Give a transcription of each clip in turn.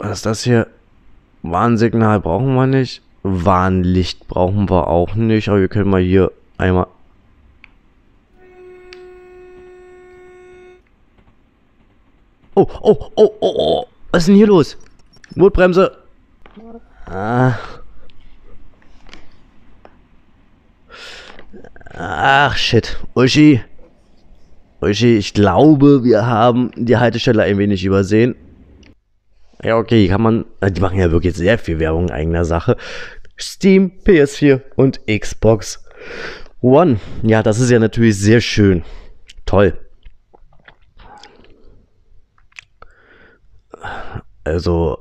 Was ist das hier? Warnsignal brauchen wir nicht. Warnlicht brauchen wir auch nicht. Aber wir können mal hier einmal... Oh, oh, oh, oh, oh. Was ist denn hier los? Notbremse. Ah. Ach, shit. Uschi. Uschi, ich glaube, wir haben die Haltestelle ein wenig übersehen. Ja, okay, kann man... Die machen ja wirklich sehr viel Werbung in eigener Sache. Steam, PS4 und Xbox One. Ja, das ist ja natürlich sehr schön. Toll. Also...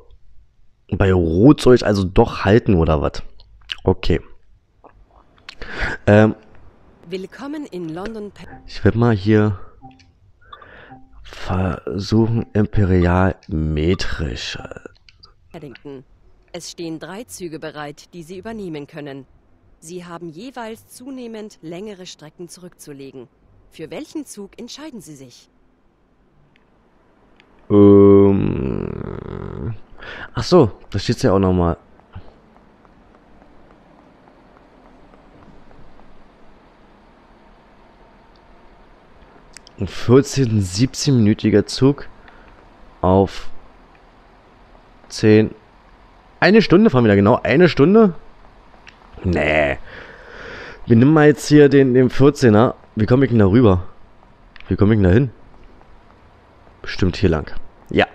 Bei Rot soll ich also doch halten, oder was? Okay. Willkommen in London. Ich will mal hier versuchen, imperialmetrisch. Harlington. Es stehen 3 Züge bereit, die Sie übernehmen können. Sie haben jeweils zunehmend längere Strecken zurückzulegen. Für welchen Zug entscheiden Sie sich? Ach so, da steht es ja auch nochmal. Ein 14-, 17-minütiger Zug auf 10. Eine Stunde fahren wir da genau. Eine Stunde? Nee. Wir nehmen mal jetzt hier den 14er. Wie komme ich denn da rüber? Wie komme ich denn da hin? Bestimmt hier lang. Ja.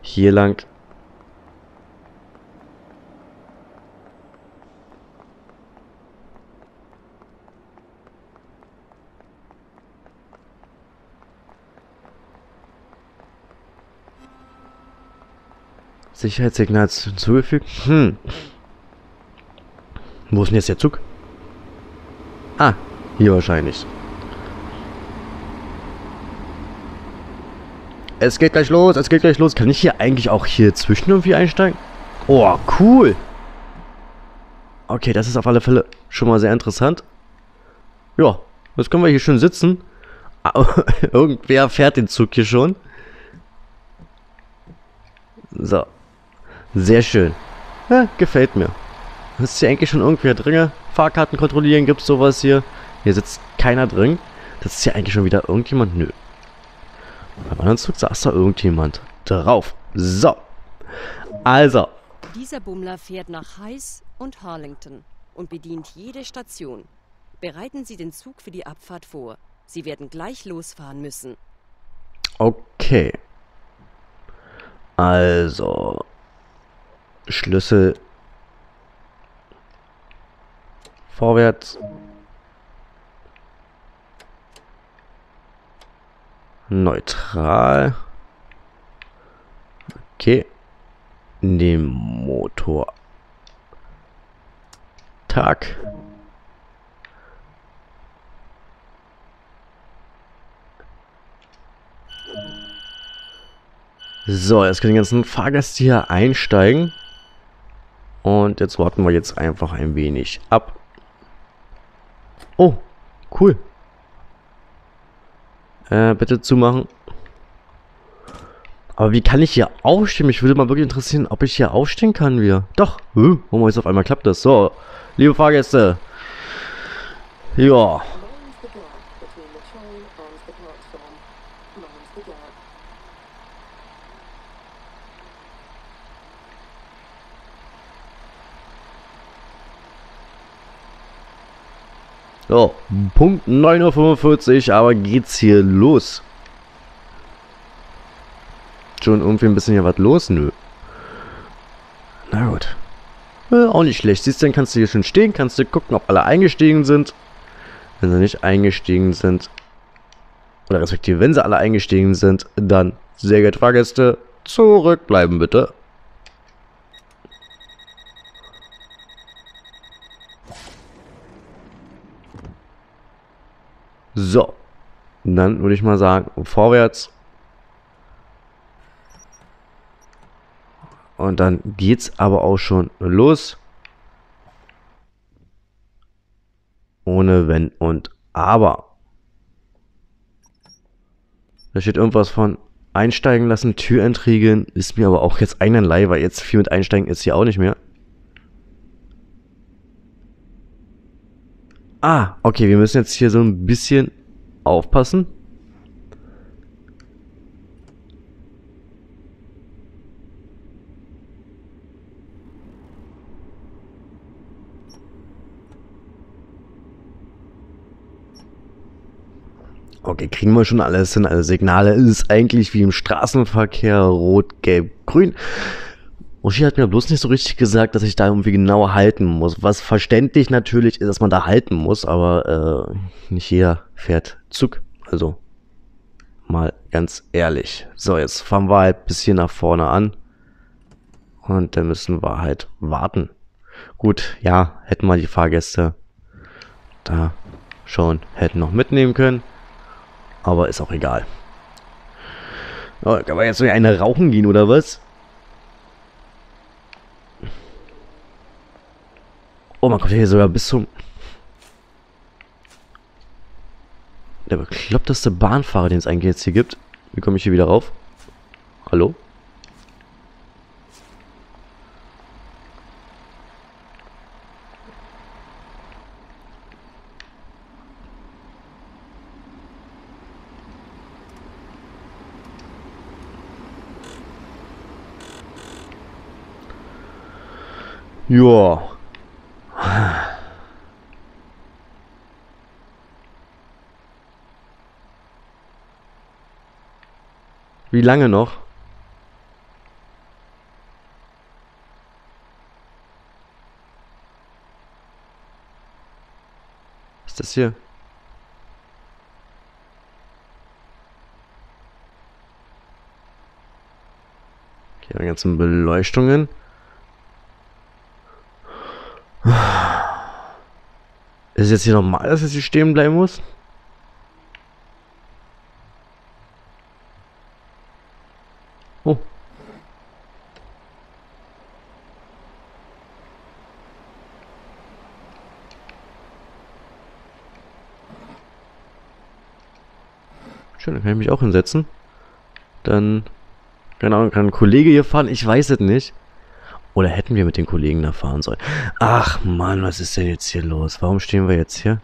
Hier lang. Sicherheitssignal hinzugefügt. Wo ist denn jetzt der Zug? Ah, hier wahrscheinlich. Es geht gleich los, es geht gleich los. Kann ich hier eigentlich auch hier zwischen irgendwie einsteigen? Oh, cool. Okay, das ist auf alle Fälle schon mal sehr interessant. Ja, jetzt können wir hier schön sitzen. Irgendwer fährt den Zug hier schon. So. Sehr schön. Ja, gefällt mir. Ist hier eigentlich schon irgendwer drin? Fahrkarten kontrollieren, gibt's sowas hier? Hier sitzt keiner drin. Das ist hier eigentlich schon wieder irgendjemand? Nö. Beim anderen Zug saß da irgendjemand drauf. So. Also. Dieser Bummler fährt nach Hayes und Harlington und bedient jede Station. Bereiten Sie den Zug für die Abfahrt vor. Sie werden gleich losfahren müssen. Okay. Also, Schlüssel vorwärts. Neutral. Okay. Den Motor. Tag. So, jetzt können die ganzen Fahrgäste hier einsteigen. Und jetzt warten wir jetzt einfach ein wenig ab. Oh, cool. Bitte zumachen. Aber wie kann ich hier aufstehen? Mich würde mal wirklich interessieren, ob ich hier aufstehen kann. Doch. Warum jetzt auf einmal klappt das? So, liebe Fahrgäste. Ja. So, Punkt 9:45 Uhr, aber geht's hier los? Schon irgendwie ein bisschen hier was los? Nö. Na gut. Auch nicht schlecht. Siehst du, dann kannst du hier schon stehen, kannst du gucken, ob alle eingestiegen sind. Wenn sie nicht eingestiegen sind, oder respektive, wenn sie alle eingestiegen sind, dann, sehr geehrte Fahrgäste, zurückbleiben bitte. So, dann würde ich mal sagen, vorwärts. Und dann geht's aber auch schon los. Ohne Wenn und Aber. Da steht irgendwas von Einsteigen lassen, Tür entriegeln, ist mir aber auch jetzt einerlei, weil jetzt viel mit Einsteigen ist hier auch nicht mehr. Ah, okay, wir müssen jetzt hier so ein bisschen aufpassen. Okay, kriegen wir schon alles hin. Also Signale ist eigentlich wie im Straßenverkehr, rot, gelb, grün. Uschi hat mir bloß nicht so richtig gesagt, dass ich da irgendwie genauer halten muss. Was verständlich natürlich ist, dass man da halten muss, aber nicht jeder fährt Zug. Also mal ganz ehrlich. So, jetzt fahren wir halt bis hier nach vorne an. Und dann müssen wir halt warten. Gut, ja, hätten wir die Fahrgäste da schon hätten noch mitnehmen können. Aber ist auch egal. Oh, kann man jetzt so eine rauchen gehen, oder was? Oh, man kommt hier sogar bis zum... Der bekloppteste Bahnfahrer, den es eigentlich jetzt hier gibt. Wie komme ich hier wieder rauf? Hallo? Joa. Wie lange noch? Was ist das hier? Okay, die ganzen Beleuchtungen. Ist es jetzt hier normal, dass es hier stehen bleiben muss? Oh. Schön, dann kann ich mich auch hinsetzen. Dann, keine Ahnung, kann ein Kollege hier fahren, ich weiß es nicht. Oder hätten wir mit den Kollegen da fahren sollen? Ach Mann, was ist denn jetzt hier los? Warum stehen wir jetzt hier?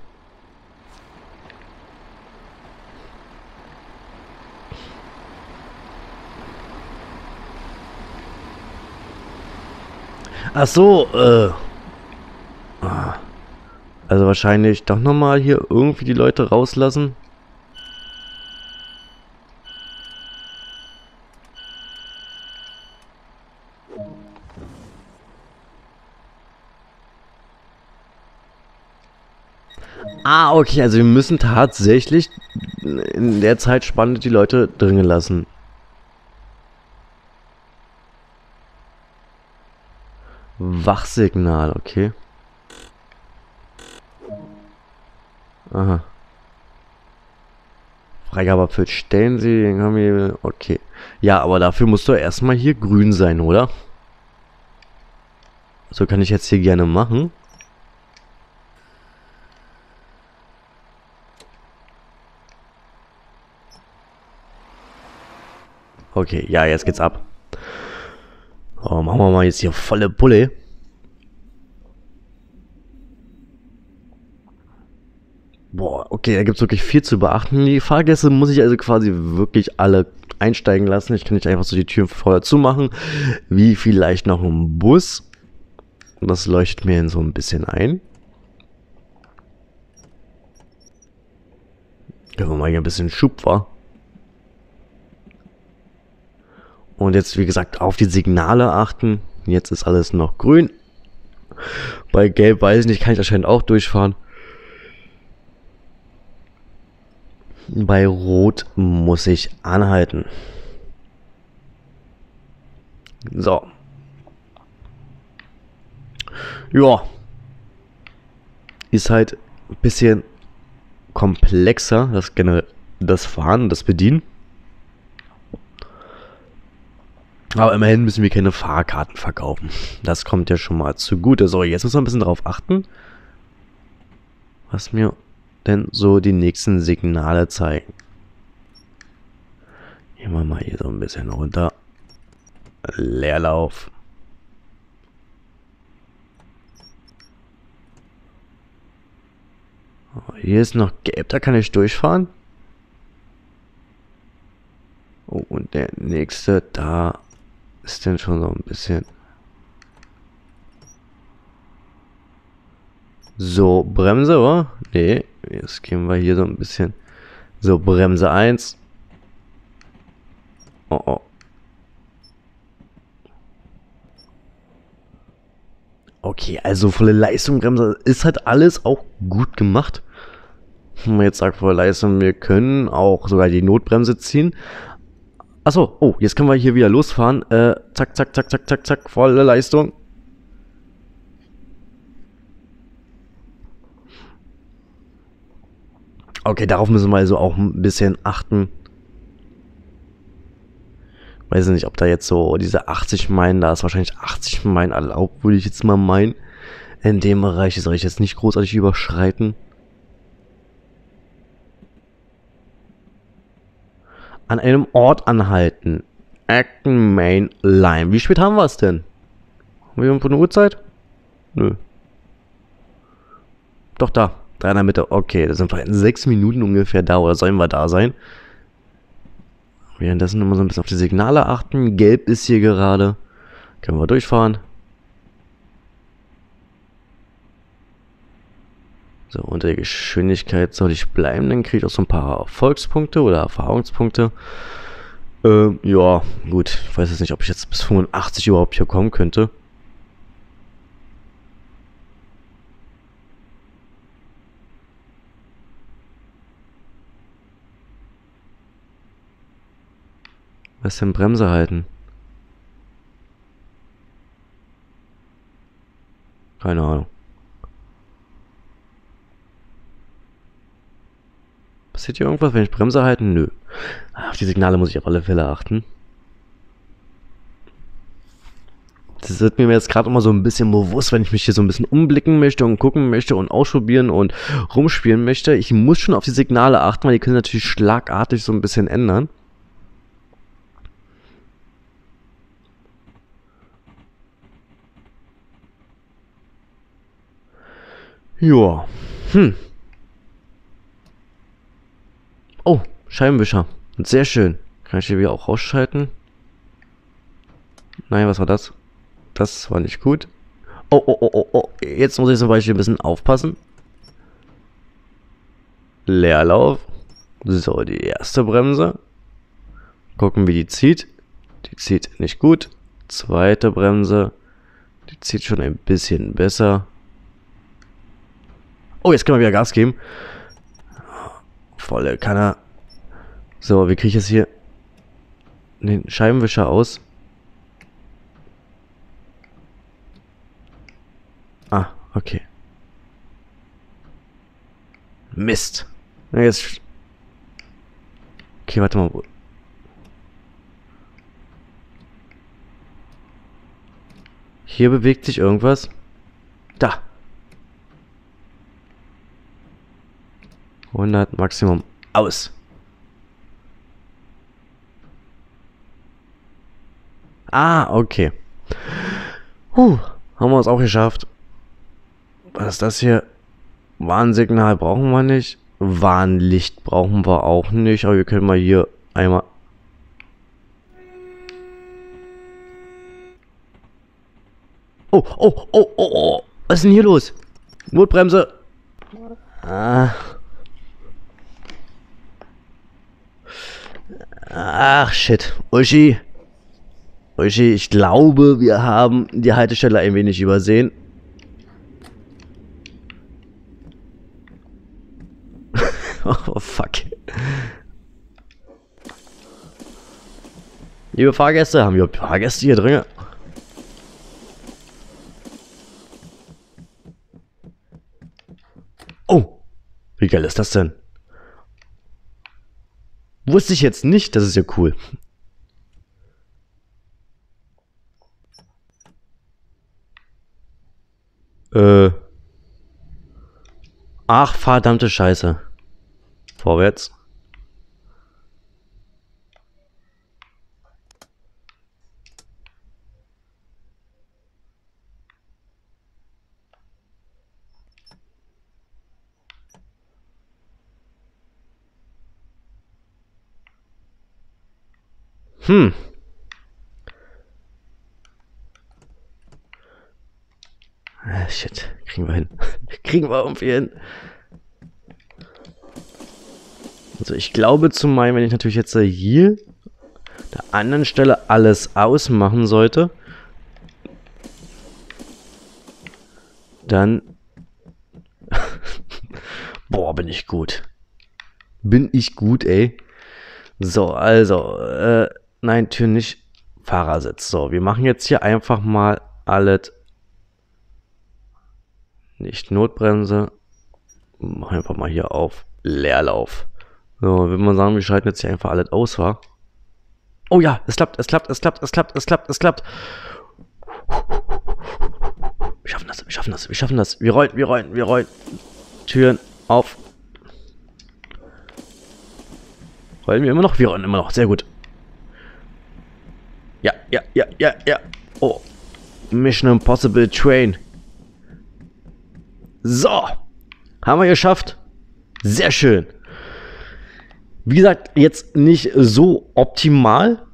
Ach so, Also wahrscheinlich doch nochmal hier irgendwie die Leute rauslassen. Ah, okay, also wir müssen tatsächlich in der Zeit spannend die Leute dringen lassen. Wachsignal, okay. Aha. Freigabe erfüllt. Stellen Sie den Kamel. Okay. Ja, aber dafür musst du erstmal hier grün sein, oder? So kann ich jetzt hier gerne machen. Okay, ja, jetzt geht's ab. Oh, machen wir mal jetzt hier volle Pulle. Boah, okay, da gibt's wirklich viel zu beachten. Die Fahrgäste muss ich also quasi wirklich alle einsteigen lassen. Ich kann nicht einfach so die Türen vorher zumachen, wie vielleicht noch im Bus. Und das leuchtet mir so ein bisschen ein. Können wir mal hier ein bisschen Schub, wa? Und jetzt, wie gesagt, auf die Signale achten. Jetzt ist alles noch grün. Bei Gelb weiß ich nicht, kann ich anscheinend auch durchfahren. Bei Rot muss ich anhalten. So. Ja. Ist halt ein bisschen komplexer, das generell das Fahren, das Bedienen. Aber immerhin müssen wir keine Fahrkarten verkaufen. Das kommt ja schon mal zugute. So, jetzt müssen wir ein bisschen drauf achten, was mir denn so die nächsten Signale zeigen. Gehen wir mal hier so ein bisschen runter. Leerlauf. Oh, hier ist noch gelb, da kann ich durchfahren. Oh, und der nächste, da ist denn schon so ein bisschen... So, Bremse, oder? Nee, jetzt gehen wir hier so ein bisschen... So, Bremse 1. Oh, oh. Okay, also volle Leistung, Bremse, ist halt alles auch gut gemacht. Wenn man jetzt sagt, volle Leistung, wir können auch sogar die Notbremse ziehen. Achso, oh, jetzt können wir hier wieder losfahren. Zack, zack, zack, zack, zack, zack, volle Leistung. Okay, darauf müssen wir also auch ein bisschen achten. Weiß nicht, ob da jetzt so diese 80 Meilen, da ist wahrscheinlich 80 Meilen erlaubt, würde ich jetzt mal meinen. In dem Bereich soll ich jetzt nicht großartig überschreiten. An einem Ort anhalten. Acton Main Line. Wie spät haben wir es denn? Haben wir irgendwo eine Uhrzeit? Nö. Doch, da. Da in der Mitte. Okay, das sind vielleicht 6 Minuten ungefähr da, oder sollen wir da sein? Währenddessen immer so ein bisschen auf die Signale achten. Gelb ist hier gerade. Können wir durchfahren. So, unter der Geschwindigkeit soll ich bleiben. Dann kriege ich auch so ein paar Erfolgspunkte oder Erfahrungspunkte. Ja, gut. Ich weiß jetzt nicht, ob ich jetzt bis 85 überhaupt hier kommen könnte. Was denn Bremse halten? Keine Ahnung. Passiert hier irgendwas, wenn ich Bremse halten? Nö. Auf die Signale muss ich auf alle Fälle achten. Das wird mir jetzt gerade immer so ein bisschen bewusst, wenn ich mich hier so ein bisschen umblicken möchte und gucken möchte und ausprobieren und rumspielen möchte. Ich muss schon auf die Signale achten, weil die können natürlich schlagartig so ein bisschen ändern. Joa. Hm. Oh, Scheibenwischer. Sehr schön. Kann ich hier wieder auch rausschalten? Nein, was war das? Das war nicht gut. Oh, oh, oh, oh, oh. Jetzt muss ich zum Beispiel ein bisschen aufpassen. Leerlauf. So, die erste Bremse. Gucken, wie die zieht. Die zieht nicht gut. Zweite Bremse. Die zieht schon ein bisschen besser. Oh, jetzt können wir wieder Gas geben. Volle Kanne. So, wie kriege ich jetzt hier den Scheibenwischer aus? Ah, okay. Mist. Jetzt. Okay, warte mal. Hier bewegt sich irgendwas. Da. 100 Maximum aus. Ah, okay. Haben wir es auch geschafft. Was ist das hier? Warnsignal brauchen wir nicht. Warnlicht brauchen wir auch nicht. Aber wir können mal hier einmal... Oh, oh, oh, oh, oh. Was ist denn hier los? Notbremse. Ah... Ach, shit. Uschi. Uschi, ich glaube, wir haben die Haltestelle ein wenig übersehen. Oh, fuck. Liebe Fahrgäste, haben wir Fahrgäste hier drin? Oh, wie geil ist das denn? Wusste ich jetzt nicht, das ist ja cool. Ach, verdammte Scheiße. Vorwärts. Ah, shit. Kriegen wir hin. Kriegen wir irgendwie hin. Also ich glaube zum einen, wenn ich natürlich jetzt hier an der anderen Stelle alles ausmachen sollte, dann... Boah, bin ich gut. Bin ich gut, ey. So, also, nein, Tür nicht. Fahrersitz. So, wir machen jetzt hier einfach mal alles. Nicht Notbremse. Machen einfach mal hier auf Leerlauf. So, würde man sagen, wir schalten jetzt hier einfach alles aus, wa? Oh ja, es klappt, es klappt, es klappt, es klappt, es klappt, es klappt. Wir schaffen das, wir schaffen das, wir schaffen das. Wir rollen, wir rollen, wir rollen. Türen auf. Rollen wir immer noch? Wir rollen immer noch. Sehr gut. Ja, ja, ja, ja, ja. Oh. Mission Impossible Train. So. Haben wir geschafft. Sehr schön. Wie gesagt, jetzt nicht so optimal.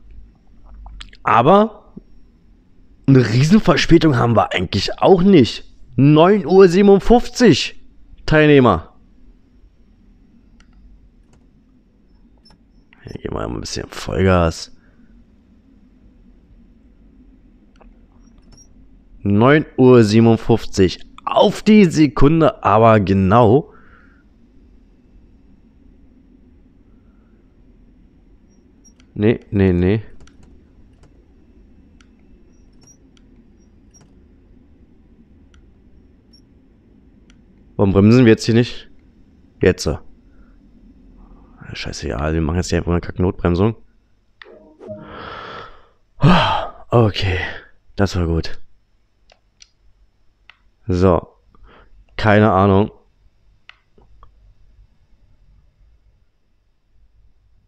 Aber eine Riesenverspätung haben wir eigentlich auch nicht. 9:57 Uhr. Teilnehmer. Hier gehen wir mal ein bisschen Vollgas. 9:57 Uhr. Auf die Sekunde, aber genau. Nee, nee, nee. Warum bremsen wir jetzt hier nicht? Jetzt. Scheiße, ja, wir machen jetzt hier einfach eine kacke Notbremsung. Okay, das war gut. So. Keine Ahnung.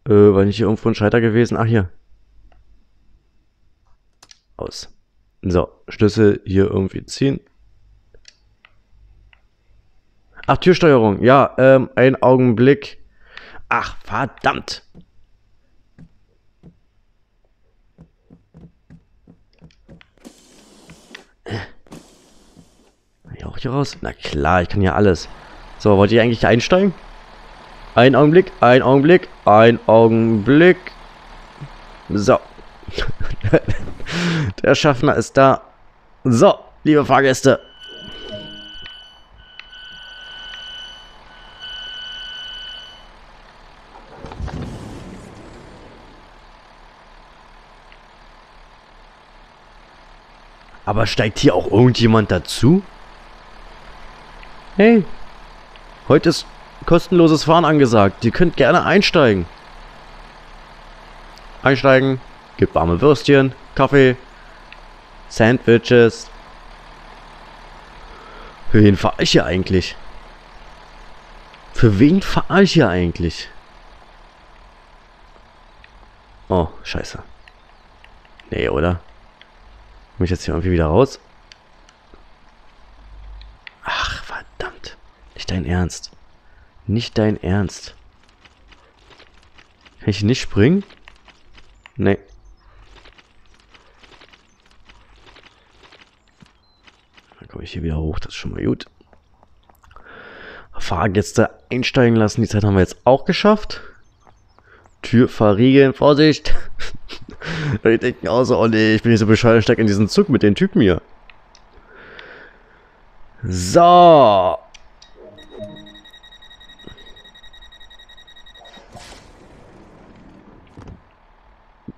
War nicht hier irgendwo ein Schalter gewesen? Ach, hier. Aus. So, Schlüssel hier irgendwie ziehen. Ach, Türsteuerung. Ja, einen Augenblick. Ach, verdammt. Kann ich auch hier raus? Na klar, ich kann ja alles. So, wollt ihr eigentlich einsteigen? Ein Augenblick, ein Augenblick, ein Augenblick. So. Der Schaffner ist da. So, liebe Fahrgäste. Aber steigt hier auch irgendjemand dazu? Hey, heute ist kostenloses Fahren angesagt. Ihr könnt gerne einsteigen. Einsteigen. Gibt warme Würstchen, Kaffee, Sandwiches. Für wen fahre ich hier eigentlich? Für wen fahre ich hier eigentlich? Oh, scheiße. Nee, oder? Mich jetzt hier irgendwie wieder raus. Ach, verdammt. Nicht dein Ernst. Nicht dein Ernst. Kann ich nicht springen? Nee. Dann komme ich hier wieder hoch, das ist schon mal gut. Fahrgäste einsteigen lassen, die Zeit haben wir jetzt auch geschafft. Tür verriegeln, Vorsicht! Die denken auch so, oh nee, ich bin nicht so bescheuert, steck in diesen Zug mit den Typen hier. So.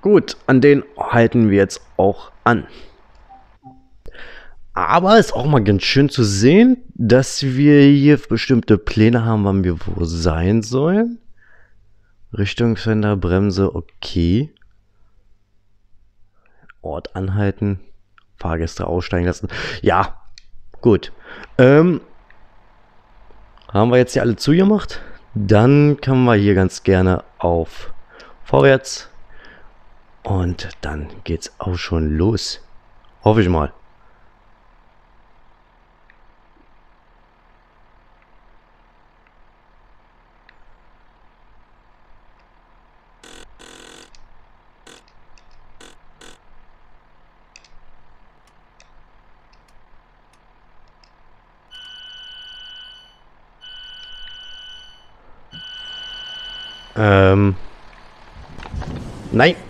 Gut, an den halten wir jetzt auch an. Aber ist auch mal ganz schön zu sehen, dass wir hier bestimmte Pläne haben, wann wir wo sein sollen. Richtungswender, Bremse, okay. Ort anhalten, Fahrgäste aussteigen lassen. Ja, gut. Haben wir jetzt hier alle zugemacht? Dann können wir hier ganz gerne auf Vorwärts. Und dann geht's auch schon los. Hoffe ich mal. Nein,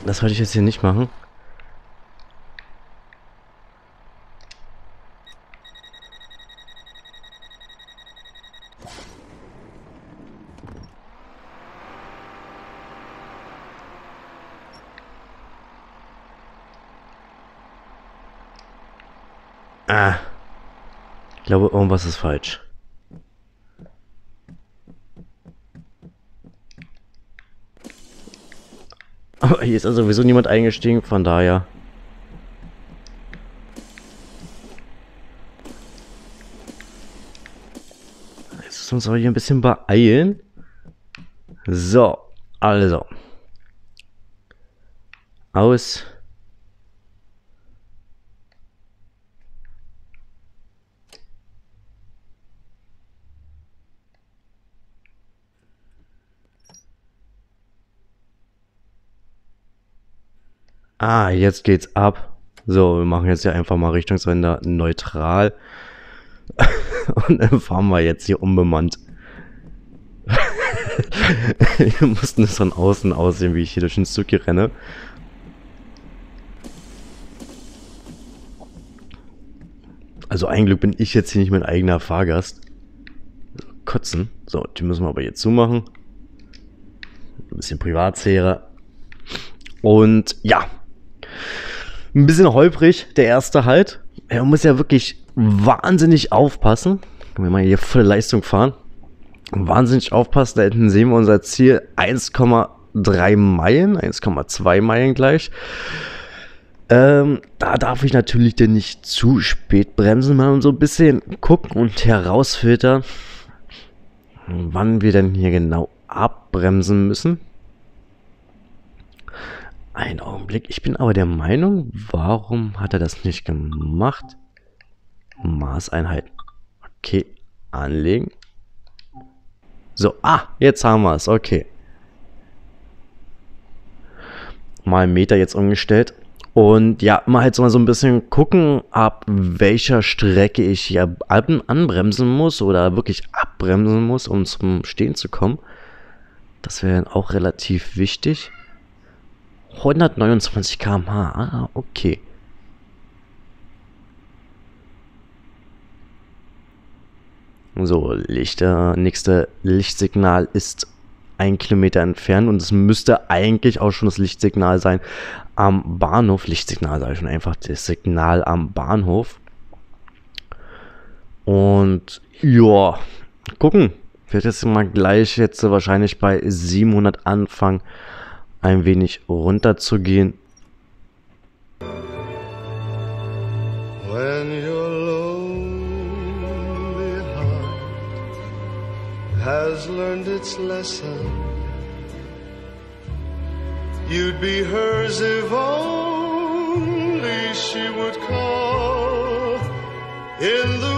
das wollte ich jetzt hier nicht machen. Ah. Ich glaube, irgendwas ist falsch. Aber hier ist also sowieso niemand eingestiegen, von daher. Jetzt müssen wir uns aber hier ein bisschen beeilen. So, also. Aus. Ah, jetzt geht's ab. So, wir machen jetzt hier einfach mal Richtungsränder neutral. Und dann fahren wir jetzt hier unbemannt. Wir mussten es von außen aussehen, wie ich hier durch den Zug hier renne. Also ein Glück bin ich jetzt hier nicht mein eigener Fahrgast. Kotzen. So, die müssen wir aber jetzt zumachen. Ein bisschen Privatsphäre. Und ja. Ein bisschen holprig, der erste halt. Man muss ja wirklich wahnsinnig aufpassen. Wenn wir mal hier volle Leistung fahren. Wahnsinnig aufpassen, da hinten sehen wir unser Ziel. 1,3 Meilen, 1,2 Meilen gleich. Da darf ich natürlich denn nicht zu spät bremsen. Mal so ein bisschen gucken und herausfiltern, wann wir denn hier genau abbremsen müssen. Ein Augenblick, ich bin aber der Meinung, warum hat er das nicht gemacht? Maßeinheiten. Okay, anlegen. So, jetzt haben wir es, okay. Mal Meter jetzt umgestellt. Und ja, mal halt so ein bisschen gucken, ab welcher Strecke ich hier anbremsen muss oder wirklich abbremsen muss, um zum Stehen zu kommen. Das wäre dann auch relativ wichtig. 129 km/h, ah, okay. So, nächste Lichtsignal ist 1 Kilometer entfernt und es müsste eigentlich auch schon das Lichtsignal sein am Bahnhof. Lichtsignal sage ich schon, einfach das Signal am Bahnhof. Und ja, gucken. Wird jetzt mal gleich jetzt wahrscheinlich bei 700 anfangen, ein wenig runter zu gehen. When your lonely heart has learned its lesson, you'd be hers if only she would call in the